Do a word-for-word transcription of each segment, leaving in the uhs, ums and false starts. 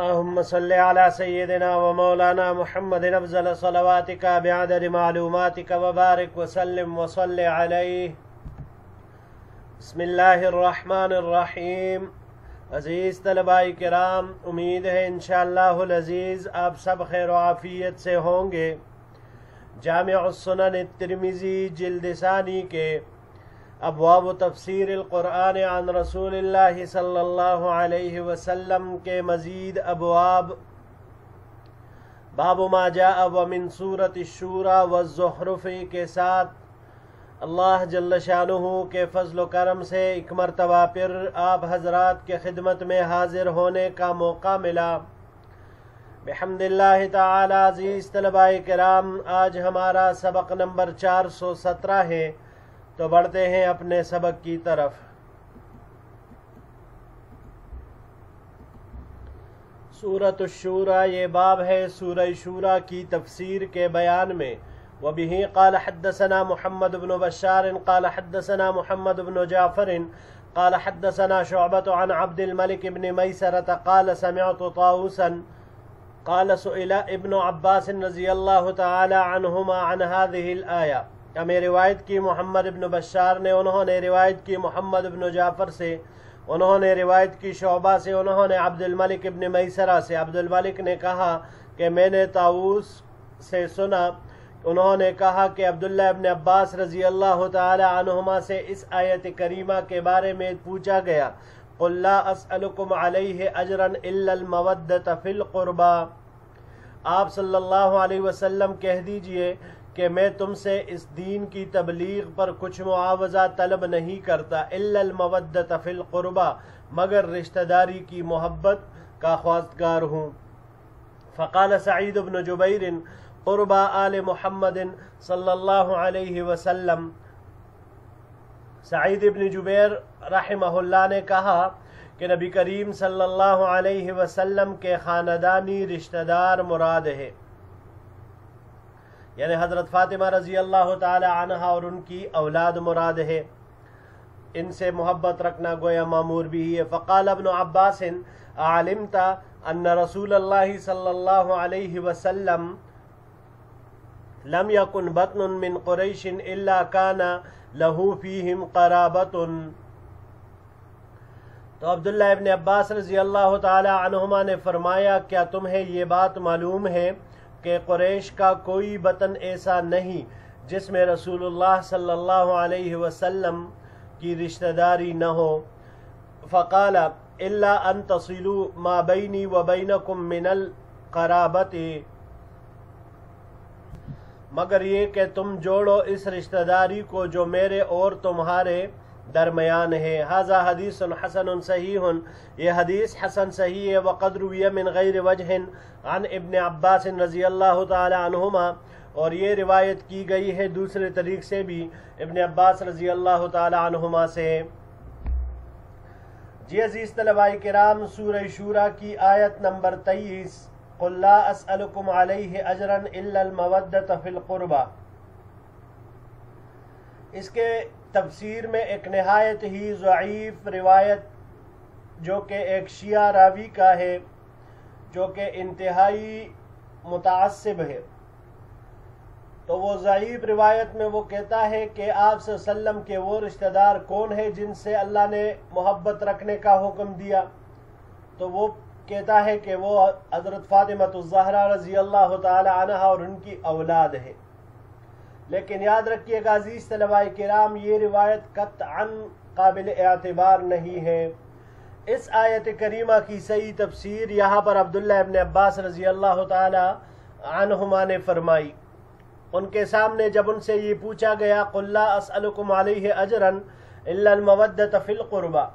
اللهم صل على سيدنا ومولانا محمد أفضل صلواتك بعدد معلوماتك وبارك وسلم وصل عليه. بسم اللہ الرحمن الرحیم. عزیز طلباء کرام، امید ہے انشاءاللہ العزیز آپ سب خیر و عافیت سے ہوں گے. جامع السنن الترمذی جلد ثانی کے ابواب تفسیر القرآن عن رسول اللہ صلی اللہ علیہ وسلم کے مزید ابواب، باب ما جاء ومن سورۃ الشورى والزخرف کے ساتھ اللہ جل شانہ کے فضل و کرم سے ایک مرتبہ پھر آپ حضرات کے خدمت میں حاضر ہونے کا موقع ملا. بحمد اللہ تعالی. عزیز طلباء کرام، آج ہمارا سبق نمبر چار سو سترہ ہے، تو بڑھتے ہیں اپنے سبق کی طرف. سورۃ الشورى، یہ باب ہے سورہ شورى کی تفسیر کے بیان میں. وبه قال حدثنا محمد بن بشار قال حدثنا محمد بن جعفر قال حدثنا شعبة عن عبد الملك بن ميسرة قال سمعت طاووسا قال سئل ابن عباس رضي الله تعالى عنهما عن هذه الآية. ہمیں روایت کی محمد بن بشار نے، انہوں نے روایت کی محمد بن جعفر سے، انہوں نے روایت کی شعبہ سے، انہوں نے عبد الملک بن ميسرة سے. عبد الملک نے کہا کہ میں نے طاووس سے سنا، انہوں نے کہا کہ عبداللہ ابن عباس رضی اللہ تعالی عنہما سے اس آیت کریمہ کے بارے میں پوچھا گیا، قُلْ لَا أَسْأَلُكُمْ عَلَيْهِ أَجْرًا إِلَّا الْمَوَدَّةَ فِي الْقُرْبَى. آپ صلی اللہ علیہ وسلم کہہ دیجئے کہ میں تم سے اس دین کی تبلیغ پر کچھ معاوضہ طلب نہیں کرتا، إِلَّا الْمَوَدَّةَ فِي الْقُرْبَى، مگر رشتہ داری کی محبت کا خواستگار ہوں. فقال سعید بن جبیر قربى آل محمد صلی اللہ علیہ وسلم. سعید بن جبیر رحمہ اللہ نے کہا کہ نبی کریم صلی اللہ علیہ وسلم کے خاندانی رشتہ دار مراد ہے، یعنی حضرت فاطمہ رضی اللہ تعالی عنہ اور ان کی اولاد مراد ہے، ان سے محبت رکھنا گویا مامور بھی ہے. فقال ابن عباس اعلمت ان رسول اللہ صلی اللہ علیہ وسلم لم يكن بطن من قريش إلا كان له فيهم قرابة. تو عبداللہ ابن عباس رضی اللہ تعالی عنہما نے فرمایا کیا تمہیں یہ بات معلوم ہے کہ قریش کا کوئی بطن ایسا نہیں جس میں رسول اللہ صلی اللہ علیہ وسلم کی رشتہ داری نہ ہو. فقال إلا أن تصلوا ما بيني وبينكم من القرابة، مگر یہ کہ تم جوڑو اس رشتہ داری کو جو میرے اور تمہارے درمیان ہے. هذا حدیث حسن صحیح، یہ حدیث حسن صحیح ہے. وقد روی من غیر وجہ عن ابن عباس رضی اللہ تعالی عنہما، اور یہ روایت کی گئی ہے دوسرے طریق سے بھی ابن عباس رضی اللہ تعالی عنہما سے. جی عزیز طلباء کرام، سورہ شورى کی آیت نمبر تیئیس، قُلْ لَا أَسْأَلُكُمْ عَلَيْهِ أَجْرًا إِلَّا الْمَوَدَّةَ فِي الْقُرْبَى. اس کے تفسیر میں ایک نہایت ہی ضعیف روایت جو کہ ایک شیعہ راوی کا ہے، جو کہ انتہائی متعصب ہے، تو وہ ضعیف روایت میں وہ کہتا ہے کہ آپ صلی اللہ علیہ وسلم کے وہ رشتہ دار کون ہے جن سے اللہ نے محبت رکھنے کا حکم دیا، تو وہ کہتا ہے کہ وہ حضرت فاطمۃ الزہرا رضی اللہ تعالی عنہ اور ان کی اولاد ہے. لیکن یاد رکھیے گا عزیز طلباء کرام، یہ روایت قطعاً قابل اعتبار نہیں ہے. اس آیت کریمہ کی صحیح تفسیر یہاں پر عبداللہ ابن عباس رضی اللہ تعالی عنہما نے فرمائی. ان کے سامنے جب ان سے یہ پوچھا گیا قُلْ لَا أَسْأَلُكُمْ عَلَيْهِ أَجْرًا إِلَّا الْمَوَدَّةَ فِي الْقُرْبَى،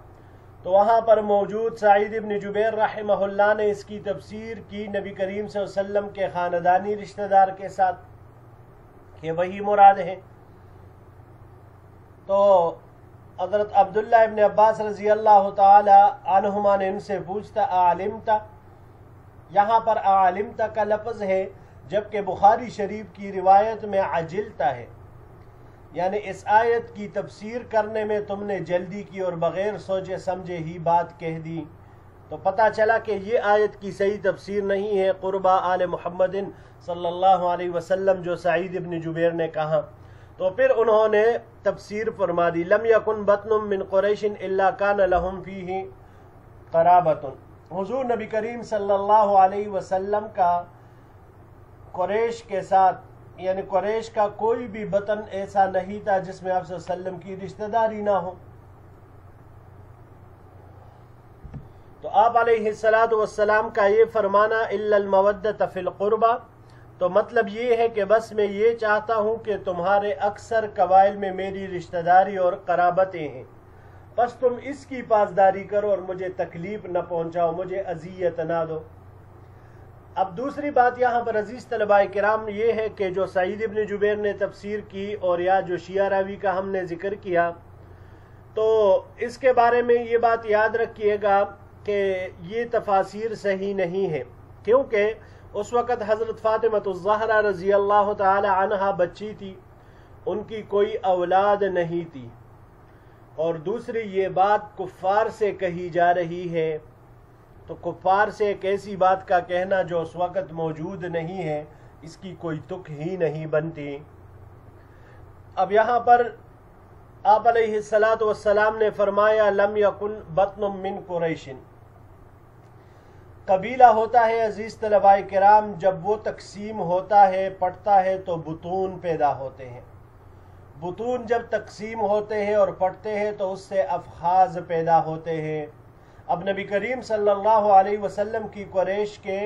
تو وہاں پر موجود سعید بن جبیر رحمہ اللہ نے اس کی تفسیر کی نبی کریم صلی اللہ علیہ وسلم کے خاندانی رشتہ دار کے ساتھ، کہ وہی مراد ہیں. تو حضرت عبداللہ ابن عباس رضی اللہ تعالی عنہما نے ان سے پوچھتا اعلمتا، یہاں پر اعلمتا کا لفظ ہے جبکہ بخاری شریف کی روایت میں عجلتا ہے، یعنی اس آیت کی تفسیر کرنے میں تم نے جلدی کی اور بغیر سوچے سمجھے ہی بات کہہ دی. تو پتہ چلا کہ یہ آیت کی صحیح تفسیر نہیں ہے قربہ آل محمد صلی اللہ علیہ وسلم جو سعید ابن جبیر نے کہا. تو پھر انہوں نے تفسیر فرما دی لم یکن بطن من قریش الا کان لهم فیہ قرابۃ. حضور نبی کریم صلی اللہ علیہ وسلم کا قریش کے ساتھ یعنی قریش کا کوئی بھی بطن ایسا نہیں تھا جس میں آپ صلی اللہ علیہ وسلم کی رشتہ داری نہ ہو. تو آپ علیہ السلام کا یہ فرمانا الا المودۃ فی القربہ تو مطلب یہ ہے کہ بس میں یہ چاہتا ہوں کہ تمہارے اکثر قبائل میں میری رشتہ داری اور قرابتیں ہیں بس تم اس کی پاسداری کرو اور مجھے تکلیف نہ پہنچاؤ مجھے اذیت نہ دو. اب دوسری بات یہاں پر عزیز طلباء کرام یہ ہے کہ جو سعید ابن جبیر نے تفسیر کی اور یا جو شیعہ راوی کا ہم نے ذکر کیا تو اس کے بارے میں یہ بات یاد رکھیے گا کہ یہ تفاسیر صحیح نہیں ہے کیونکہ اس وقت حضرت فاطمہ الزہرہ رضی اللہ تعالی عنہ بچی تھی ان کی کوئی اولاد نہیں تھی. اور دوسری یہ بات کفار سے کہی جا رہی ہے تو کفار سے ایک ایسی بات کا کہنا جو اس وقت موجود نہیں ہے اس کی کوئی تک ہی نہیں بنتی. اب یہاں پر آپ علیہ السلام نے فرمایا لم یکن بطن من قریش. قبیلہ ہوتا ہے عزیز طلباء کرام جب وہ تقسیم ہوتا ہے پڑتا ہے تو بطون پیدا ہوتے ہیں. بطون جب تقسیم ہوتے ہیں اور پڑتے ہیں تو اس سے افخاذ پیدا ہوتے ہیں. اب نبی کریم صلی اللہ علیہ وسلم کی قریش کے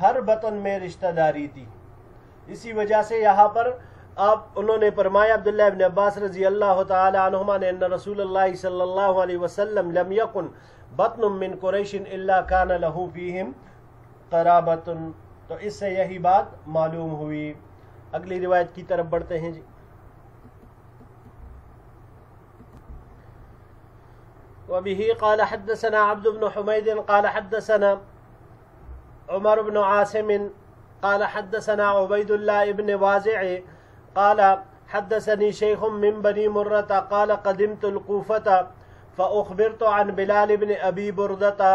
ہر بطن میں رشتہ داری تھی اسی وجہ سے یہاں پر آپ انہوں نے فرمایا عبداللہ ابن عباس رضی اللہ تعالی عنہما نے ان رسول اللہ صلی اللہ علیہ وسلم لم یکن بطن من قریش الا کان لہو فیہم قرابۃ. تو اس سے یہی بات معلوم ہوئی. اگلی روایت کی طرف بڑھتے ہیں جی. وبه قال حدثنا عبد بن حميد قال حدثنا عمر بن عاصم قال حدثنا عبيد الله ابن وازع قال حدثني شيخ من بني مرة قال قدمت الكوفة فأخبرت عن بلال بن ابي بردة.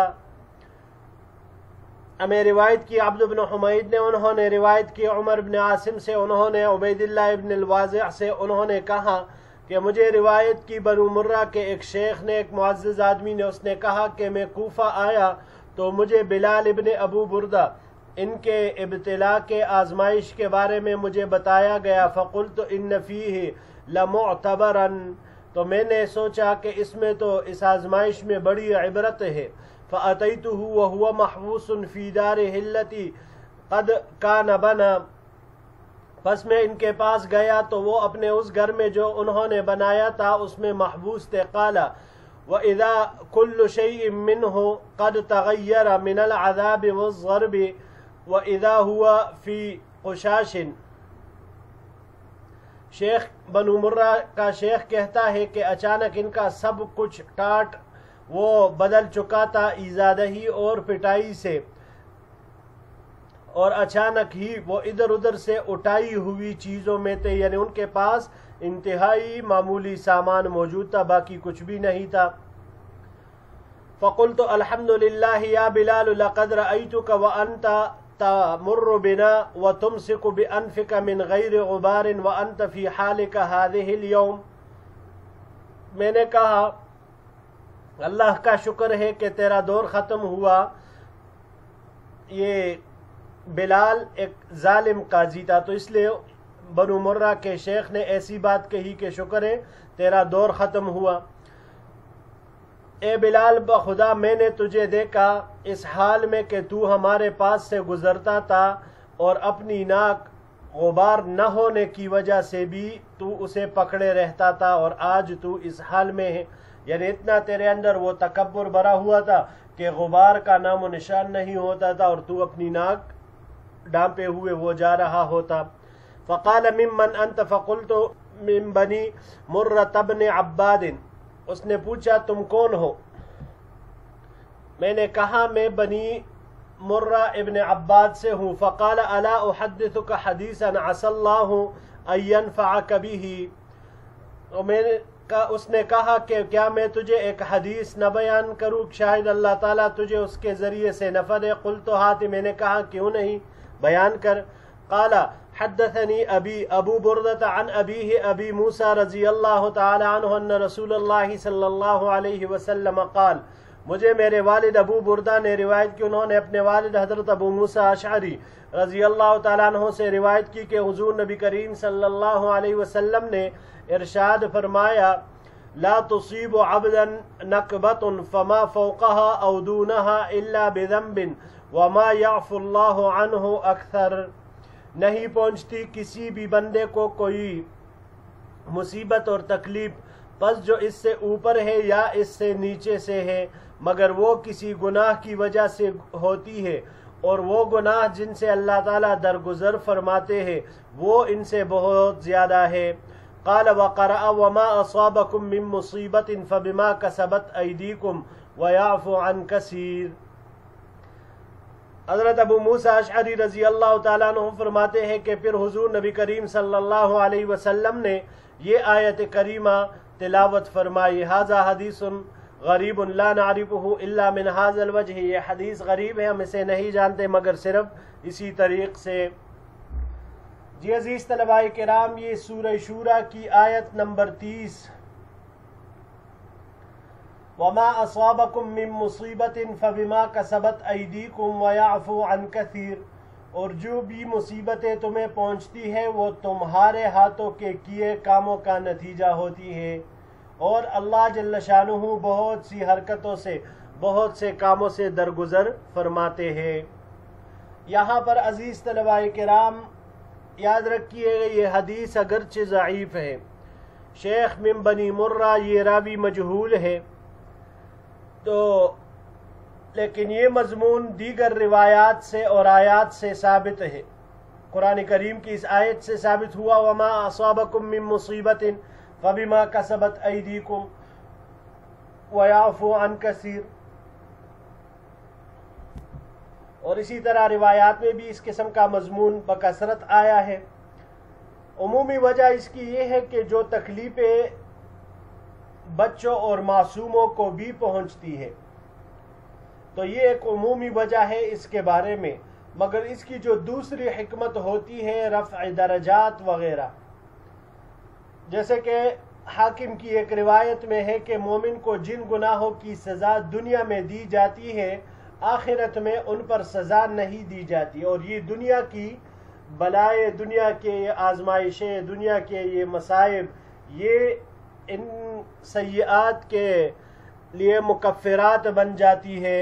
ہمیں روایت کی عبد بن حمید نے انہوں نے روایت کی عمر بن عاصم سے انہوں نے عبید اللہ ابن الوازع سے انہوں نے کہا کہ مجھے روایت کی بنو مرہ کے ایک شیخ نے ایک معزز آدمی نے اس نے کہا کہ میں کوفہ آیا تو مجھے بلال ابن ابو بردہ ان کے ابتلا کے آزمائش کے بارے میں مجھے بتایا گیا فقلت ان فیہ لمعتبرا. تو میں نے سوچا کہ اس میں تو اس آزمائش میں بڑی عبرت ہے. فأتیتہ وهو محبوس فی دارہ التی قد کان بنا. پس میں ان کے پاس گیا تو وہ اپنے اس گھر میں جو انہوں نے بنایا تھا اس میں محبوس تھے. قال وَإِذَا كُلُّ شَيْءٍ مِّنْهُ قَدْ تَغَيَّرَ مِنَ الْعَذَابِ وَالضَّرْبِ وَإِذَا هُوَ فِي قُشَاشٍ. شیخ بنو مرہ کا شیخ کہتا ہے کہ اچانک ان کا سب کچھ ٹاٹ وہ بدل چکا تھا ایزادہی اور پٹائی سے اور اچانک ہی وہ ادھر ادھر سے اٹھائی ہوئی چیزوں میں تھے یعنی ان کے پاس انتہائی معمولی سامان موجود تھا باقی کچھ بھی نہیں تھا. فقلت الحمدللہ یا بلال لقد رأیتک وانت تمر بنا وتمسک بأنفک من غیر غبار وانت فی حالک هذه اليوم. میں نے کہا اللہ کا شکر ہے کہ تیرا دور ختم ہوا. یہ بلال ایک ظالم قاضی تھا تو اس لئے بنو مرہ کے شیخ نے ایسی بات کہی کہ شکر ہے تیرا دور ختم ہوا. اے بلال بخدا میں نے تجھے دیکھا اس حال میں کہ تو ہمارے پاس سے گزرتا تھا اور اپنی ناک غبار نہ ہونے کی وجہ سے بھی تو اسے پکڑے رہتا تھا اور آج تو اس حال میں ہے یعنی اتنا تیرے اندر وہ تکبر بھرا ہوا تھا کہ غبار کا نام و نشان نہیں ہوتا تھا اور تو اپنی ناک ڈانپے ہوئے وہ جا رہا ہوتا. فقال ممن انت فقلت من بني مرة بن عباد. اس نے پوچھا تم کون ہو؟ میں نے کہا میں بنی مرہ ابن عباد سے ہوں. فقال الا احدثك حدیثا عسى الله ان ينفعك به. اس نے کہا کہ کیا میں تجھے ایک حدیث نہ بیان کروں شاید اللہ تعالیٰ تجھے اس کے ذریعے سے نفع دے. قلت ہاتھ، میں نے کہا کیوں نہیں، بیان کر. قال حدثني أبي أبو بردة عن أبيه أبي موسى رضي الله تعالى عنه أن رسول الله صلى الله عليه وسلم قال، مجھے میرے والد ابو بردہ نے روایت کی، انہوں نے اپنے والد حضرت ابو موسى اشعری رضی اللہ تعالیٰ عنہ سے روایت کی کہ حضور نبی کریم صلی اللہ علیہ وسلم نے ارشاد فرمایا، لا تصيب عبدا نقبة فما فوقها أو دونها إلا بذنب وما يعفو الله عنه أكثر. نہیں پہنچتی کسی بھی بندے کو کوئی مصیبت اور تکلیف پس جو اس سے اوپر ہے یا اس سے نیچے سے ہے مگر وہ کسی گناہ کی وجہ سے ہوتی ہے، اور وہ گناہ جن سے اللہ تعالیٰ درگزر فرماتے ہیں وہ ان سے بہت زیادہ ہے. قال وقرأ وما أصابكم من مصيبة فبما كسبت أيديكم ويعفو عن كثير. حضرت ابو موسیٰ اشعری رضی اللہ تعالیٰ عنہ فرماتے ہیں کہ پھر حضور نبی کریم صلی اللہ علیہ وسلم نے یہ آیت کریمہ تلاوت فرمائی، هذا حدیث غریب لا نعرفه الا من هذا الوجه، یہ حدیث غریب ہے، ہم اسے نہیں جانتے مگر صرف اسی طریق سے. جی عزیز طلباء کرام، یہ سورہ شورى کی آیت نمبر تیس وَمَا أَصَابَكُمْ مِن مُصِيبَةٍ فَبِمَا كَسَبَتْ أَيْدِيكُمْ وَيَعْفُو عَنْ كَثِيرٍ، اور جو بھی مصیبتیں تمہیں پہنچتی ہے وہ تمہارے ہاتھوں کے کیے کاموں کا نتیجہ ہوتی ہے، اور اللہ جل شانہ بہت سی حرکتوں سے بہت سے کاموں سے درگزر فرماتے ہیں. یہاں پر عزیز طلباء کرام یاد رکھیے یہ حدیث اگرچہ ضعیف ہے، شیخ من بنی مرہ یہ راوی مجہول ہے، تو لیکن یہ مضمون دیگر روایات سے اور آیات سے ثابت ہے. قرآن کریم کی اس آیت سے ثابت ہوا وما اصابکم من مصیبت فبما کسبت ایدیکم ویعفو عن کثیر، اور اسی طرح روایات میں بھی اس قسم کا مضمون بکثرت آیا ہے. عمومی وجہ اس کی یہ ہے کہ جو تکلیفیں بچوں اور معصوموں کو بھی پہنچتی ہے تو یہ ایک عمومی وجہ ہے اس کے بارے میں، مگر اس کی جو دوسری حکمت ہوتی ہے رفع درجات وغیرہ، جیسے کہ حاکم کی ایک روایت میں ہے کہ مومن کو جن گناہوں کی سزا دنیا میں دی جاتی ہے آخرت میں ان پر سزا نہیں دی جاتی، اور یہ دنیا کی بلائیں، دنیا کے آزمائشیں، دنیا کے یہ مصائب، یہ ان سیئات کے لیے مکفرات بن جاتی ہے،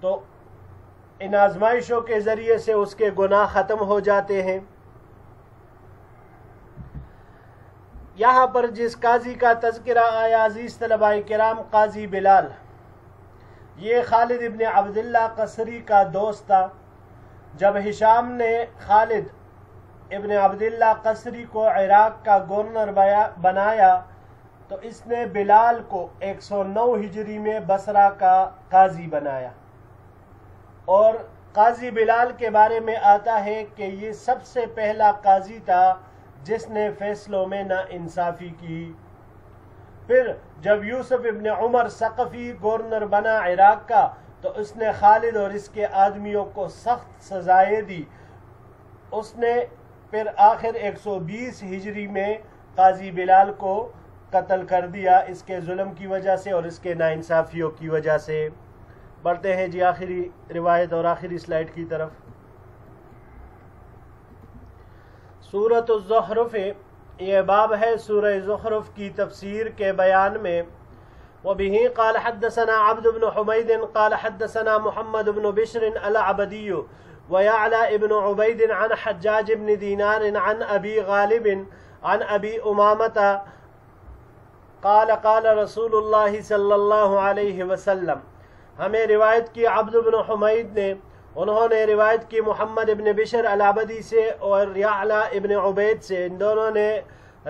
تو ان آزمائشوں کے ذریعے سے اس کے گناہ ختم ہو جاتے ہیں. یہاں پر جس قاضی کا تذکرہ آیا عزیز طلباء کرام، قاضی بلال، یہ خالد ابن عبداللہ قصری کا دوست تھا. جب ہشام نے خالد ابن عبداللہ قصری کو عراق کا گورنر بنایا تو اس نے بلال کو ایک سو نو ہجری میں بصرہ کا قاضی بنایا، اور قاضی بلال کے بارے میں آتا ہے کہ یہ سب سے پہلا قاضی تھا جس نے فیصلوں میں ناانصافی کی. پھر جب یوسف ابن عمر ثقفی گورنر بنا عراق کا تو اس نے خالد اور اس کے آدمیوں کو سخت سزائیں دی، اس نے پھر آخر ایک سو بیس ہجری میں قاضی بلال کو قتل کر دیا اس کے ظلم کی وجہ سے اور اس کے ناانصافیوں کی وجہ سے. بڑھتے ہیں جی آخری روایت اور آخری سلائیڈ کی طرف. سورۃ الزخرف، یہ باب ہے سورہ زخرف کی تفسیر کے بیان میں. وبه قال حدثنا عبد بن حميد قال حدثنا محمد بن بشر العبدي ويعلى ابن عبيد عن حجاج بن دينار عن ابي غالب عن ابي امامة قال قال رسول اللہ صلی اللہ علیہ وسلم. ہمیں روایت کی عبد بن حمید نے، انہوں نے روایت کی محمد بن بشر العبدی سے اور یعلا ابن عبید سے، ان دونوں نے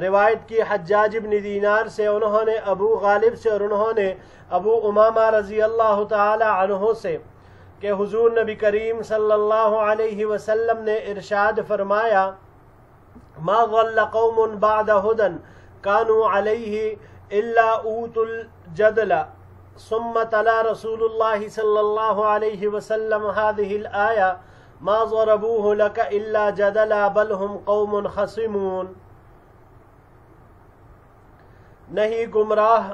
روایت کی حجاج بن دینار سے، انہوں نے ابو غالب سے اور انہوں نے ابو امامہ رضی اللہ تعالی عنہ سے کہ حضور نبی کریم صلی اللہ علیہ وسلم نے ارشاد فرمایا، ما ضل قوم بعد ہدی كانوا عليه إلا أوتوا الجدل. ثم تلا رسول الله صلى الله عليه وسلم هذه الآية: ما ضربوه لك إلا جدلا بل هم قوم خصمون. نہیں گمراہ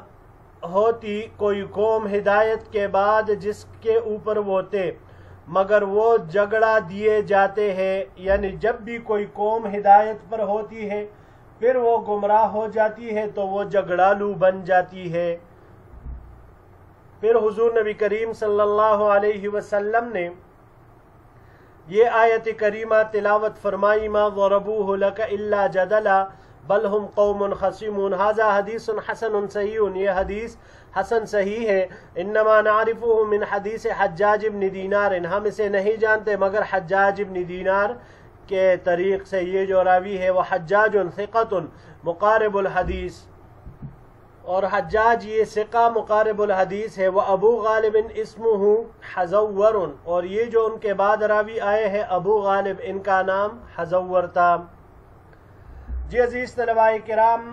ہوتی کوئی قوم ہدایت کے بعد جس کے اوپر وہ تھے مگر وہ جھگڑا دیے جاتے ہیں. یعنی جب بھی کوئی قوم ہدایت پر ہوتی ہے پھر وہ گمراہ ہو جاتی ہے تو وہ جھگڑالو بن جاتی ہے. پھر حضور نبی کریم صلی اللہ علیہ وسلم نے یہ آیت کریمہ تلاوت فرمائی: ما ضربوه لك الا جدلا بل هم قوم خصمون. هذا حدیث حسن صحیح. یہ حدیث حسن صحیح ہے. انما نعرفه من حدیث حجاج ابن دینار. ہم اسے نہیں جانتے مگر حجاج ابن دینار کے طریق سے یہ جو راوی ہے وہ حجاج ثقۃ مقارب الحدیث، اور حجاج یہ ثقہ مقارب الحدیث ہے. وہ ابو غالب اسمہ حزور، اور یہ جو ان کے بعد راوی آئے ہیں ابو غالب ان کا نام حزور تھا. جی عزیز طلباء کرام،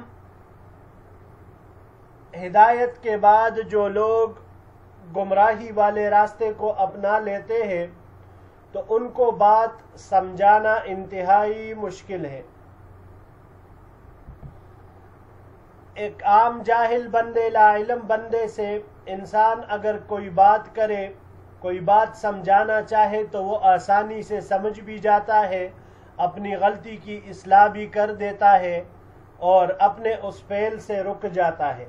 ہدایت کے بعد جو لوگ گمراہی والے راستے کو اپنا لیتے ہیں تو ان کو بات سمجھانا انتہائی مشکل ہے. ایک عام جاہل بندے، لا علم بندے سے انسان اگر کوئی بات کرے، کوئی بات سمجھانا چاہے تو وہ آسانی سے سمجھ بھی جاتا ہے، اپنی غلطی کی اصلاح بھی کر دیتا ہے اور اپنے اس فعل سے رک جاتا ہے.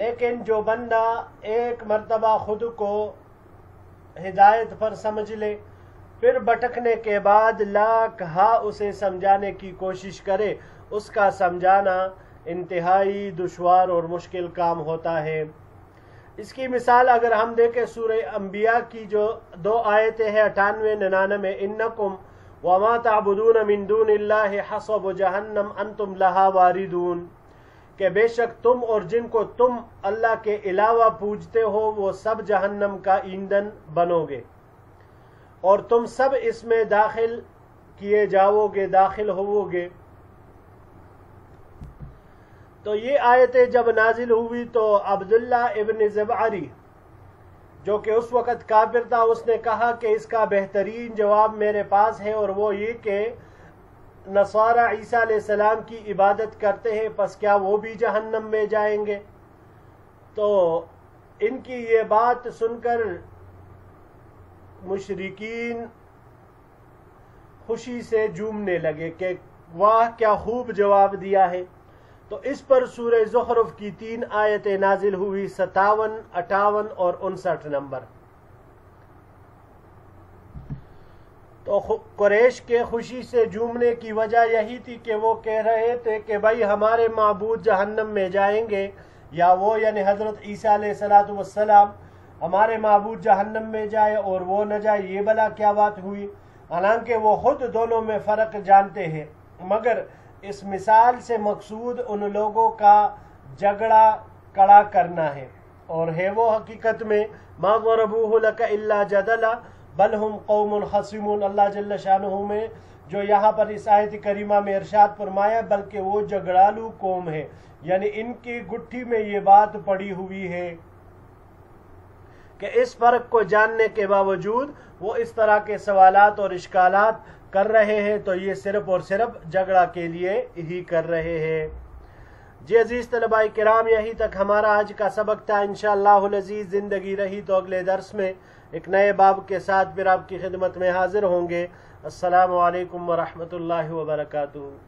لیکن جو بندہ ایک مرتبہ خود کو ہدایت پر سمجھ لے پھر بھٹکنے کے بعد لاکھ ہاں اسے سمجھانے کی کوشش کرے، اس کا سمجھانا انتہائی دشوار اور مشکل کام ہوتا ہے. اس کی مثال اگر ہم دیکھیں سورہ انبیاء کی جو دو آیتیں ہیں اٹھانوے ننانوے: انکم وما تعبدون من دون اللہ حصب جہنم انتم لہا واردون، کہ بے شک تم اور جن کو تم اللہ کے علاوہ پوجتے ہو وہ سب جہنم کا ایندھن بنو گے اور تم سب اس میں داخل کیے جاؤ گے، داخل ہوو گے. تو یہ آیتیں جب نازل ہوئی تو عبداللہ ابن زبعری جو کہ اس وقت کافر تھا اس نے کہا کہ اس کا بہترین جواب میرے پاس ہے، اور وہ یہ کہ نصارہ عیسیٰ علیہ السلام کی عبادت کرتے ہیں پس کیا وہ بھی جہنم میں جائیں گے؟ تو ان کی یہ بات سن کر مشرکین خوشی سے جھومنے لگے کہ واہ کیا خوب جواب دیا ہے. تو اس پر سورہ زخرف کی تین آیتیں نازل ہوئی: ستاون، اٹھاون اور انسٹھ نمبر. تو قریش کے خوشی سے جھومنے کی وجہ یہی تھی کہ وہ کہہ رہے تھے کہ بھائی ہمارے معبود جہنم میں جائیں گے، یا وہ یعنی حضرت عیسیٰ علیہ السلام ہمارے معبود جہنم میں جائے اور وہ نہ جائے، یہ بھلا کیا بات ہوئی. حالانکہ وہ خود دونوں میں فرق جانتے ہیں، مگر اس مثال سے مقصود ان لوگوں کا جھگڑا کڑا کرنا ہے، اور ہے وہ حقیقت میں ما ضربوه لك الا جدلا بل هم قوم خصمون. اللہ جل شانہ میں جو یہاں پر اس آیت کریمہ میں ارشاد فرمایا بلکہ وہ جھگڑالو قوم ہے، یعنی ان کی گٹھی میں یہ بات پڑی ہوئی ہے کہ اس فرق کو جاننے کے باوجود وہ اس طرح کے سوالات اور اشکالات کر رہے ہیں. تو یہ صرف اور صرف جھگڑا کے لیے ہی کر رہے ہیں. جی عزیز طلباء کرام، یہی تک ہمارا آج کا سبق تھا. انشاءاللہ العزیز زندگی رہی تو اگلے درس میں ایک نئے باب کے ساتھ پھر آپ کی خدمت میں حاضر ہوں گے. السلام علیکم ورحمۃ اللہ وبرکاتہ.